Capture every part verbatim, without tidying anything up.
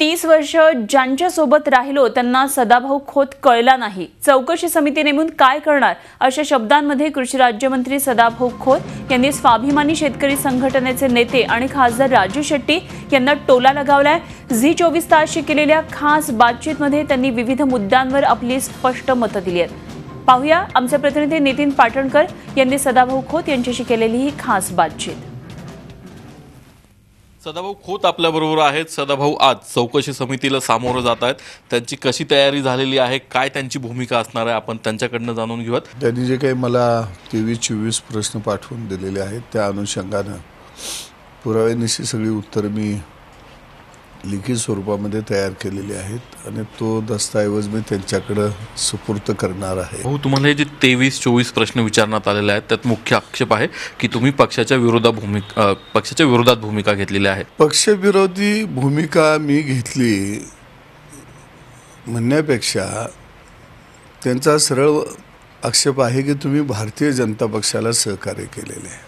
तीस वर्ष ज्यांच्यासोबत राहिलो त्यांना सदाभाऊ खोत कळला नाही, चौकशी समिती नेमून काय करणार, अशा शब्दांमध्ये कृषी राज्यमंत्री सदाभाऊ खोत यांनी स्वाभिमानी शेतकरी संघटनेचे नेते आणि खासदार राजू शेट्टी यांना टोला लगावलाय। झी चोवीस तासशी केलेल्या खास बातचीतमध्ये त्यांनी विविध मुद्द्यांवर आपली स्पष्ट मतं दिली आहेत। पाहूया आमचे प्रतिनिधी नितीन पाटणकर यांनी सदाभाऊ खोत यांच्याशी केलेली ही खास बातचीत। सदाभाऊ खोत आपल्याबरोबर आहेत। सदाभाऊ, आज चौकशी समितीला सामोरं जात आहेत, त्यांची कशी तयारी झालेली आहे, काय त्यांची भूमिका असणार आहे, आपण त्यांच्याकडनं जाणून घेऊयात। त्यांनी जे काही मला तेवीस चोवीस प्रश्न पाठवून दिलेले आहेत त्या अनुषंगानं पुराव्यानिशी सगळी उत्तरं मी लिखित स्वरूपामध्ये तयार केलेली आहेत आणि तो दस्तऐवज मी त्यांच्याकडे सुपूर्द करणार आहे। हो, तुम्हाला हे जे तेवीस चोवीस प्रश्न विचारण्यात आलेले आहेत त्यात मुख्य आक्षेप आहे की तुम्ही पक्षाच्या विरोधात भूमिका पक्षाच्या विरोधात भूमिका घेतलेली आहे। पक्षविरोधी भूमिका मी घेतली म्हणण्यापेक्षा त्यांचा सरळ आक्षेप आहे की तुम्ही भारतीय जनता पक्षाला सहकार्य केलेले आहे।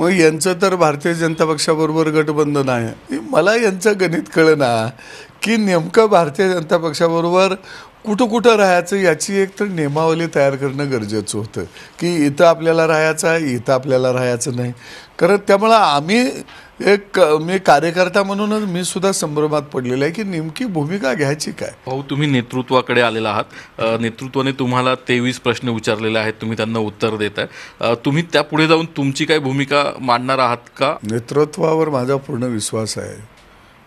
मग यांचं तर भारतीय जनता पक्षाबरोबर गठबंधन आहे। मला यांचं गणित कळेना की नेमकं भारतीय जनता पक्षाबरोबर कुठं कुठं राहायचं याची एक तर नियमावली तयार करणं गरजेचं होतं की इथं आपल्याला राहायचं आहे, इथं आपल्याला राहायचं नाही। कारण त्यामुळं आम्ही एक मी कार्यकर्ता म्हणूनच मी सुद्धा संभ्रमात पडलेला आहे की नेमकी भूमिका घ्यायची काय। भाऊ, तुम्ही नेतृत्वाकडे आलेला आहात, नेतृत्वाने तुम्हाला तेवीस प्रश्न विचारलेले आहेत, तुम्ही त्यांना उत्तर देताय, तुम्ही त्यापुढे जाऊन तुमची काय भूमिका मांडणार आहात का? नेतृत्वावर माझा पूर्ण विश्वास आहे,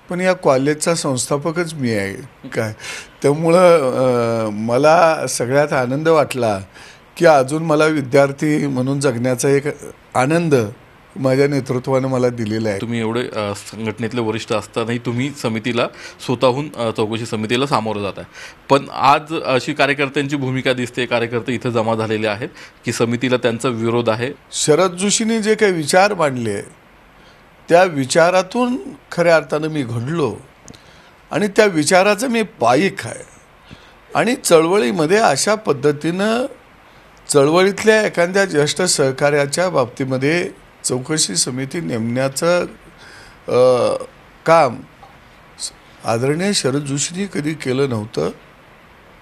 पण या कॉलेजचा संस्थापकच मी आहे काय, त्यामुळं मला सगळ्यात आनंद वाटला की अजून मला विद्यार्थी म्हणून जगण्याचा एक आनंद माझ्या नेतृत्वाने मला दिलेला आहे। तुम्ही एवढे संघटनेतले वरिष्ठ असतानाही तुम्ही समितीला स्वतःहून चौकशी समितीला सामोरं जात आहे, पण आज अशी कार्यकर्त्यांची भूमिका दिसते, कार्यकर्ते इथं जमा झालेले आहेत की समितीला त्यांचा विरोध आहे। शरद जोशींनी जे काही विचार मांडले त्या विचारातून खऱ्या अर्थानं मी घडलो आणि त्या विचाराचं मी पाईक आहे आणि चळवळीमध्ये अशा पद्धतीनं चळवळीतल्या एखाद्या ज्येष्ठ सहकार्याच्या बाबतीमध्ये चौकशी समिती नेमण्याचं काम आदरणीय शरद जोशींनी कधी केलं नव्हतं।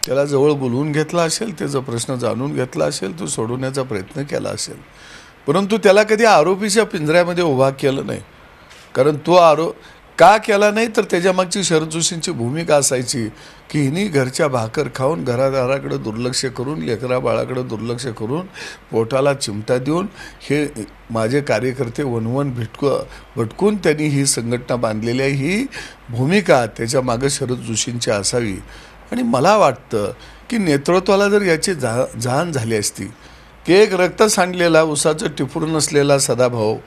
त्याला जवळ बोलवून घेतला असेल, त्याचा प्रश्न जाणून घेतला असेल, तो सोडवण्याचा प्रयत्न केला असेल, परंतु त्याला कधी आरोपीच्या पिंजऱ्यामध्ये उभा केलं नाही। कारण तो आरोप का केला नाही तर त्याच्यामागची शरद जोशींची भूमिका असायची की हिनी घरच्या भाकर खाऊन घरादाराकडे दुर्लक्ष करून लेकरा बाळाकडे दुर्लक्ष करून पोटाला चिमटा देऊन हे माझे कार्यकर्ते वनवन भिटकू भटकून त्यांनी ही संघटना बांधलेली आहे, ही भूमिका त्याच्या मागे शरद जोशींची असावी। आणि मला वाटतं की नेतृत्वाला जर याची जा जाण झाली असती की एक रक्त सांडलेला उसाचं टिपूर नसलेला सदाभाऊ,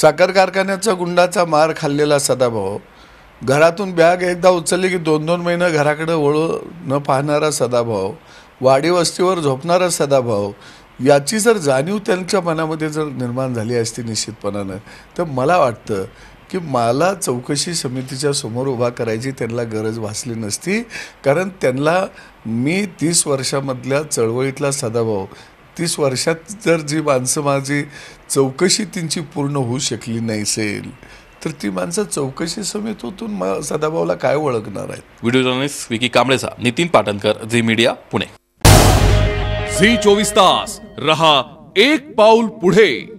साखर कारखान्याचा गुंडाचा मार खाल्लेला सदाभाऊ, घरातून बॅग एकदा उचलली की दोन दोन महिने घराकडे वळू न पाहणारा सदाभाऊ, वाडी वस्तीवर झोपणारा सदाभाऊ, याची जर जाणीव त्यांच्या मनामध्ये जर निर्माण झाली असती निश्चितपणानं तर मला वाटतं की मला चौकशी समितीच्या समोर उभा करायची त्यांना गरज भासली नसती। कारण त्यांना मी तीस वर्षामधल्या चळवळीतला सदाभाऊ, तीस वर्षात जर जी माणसं माझी चौकशी त्यांची पूर्ण होऊ शकली नसेल तर ती माणसं चौकशी समितीतून म सदाभाऊला काय ओळखणार आहेत। व्हिडिओ जर्नलिस्ट विकी कांबळेचा, नितीन पाटणकर, झी मीडिया, पुणे। झी चोवीस तास, रहा एक पाऊल पुढे।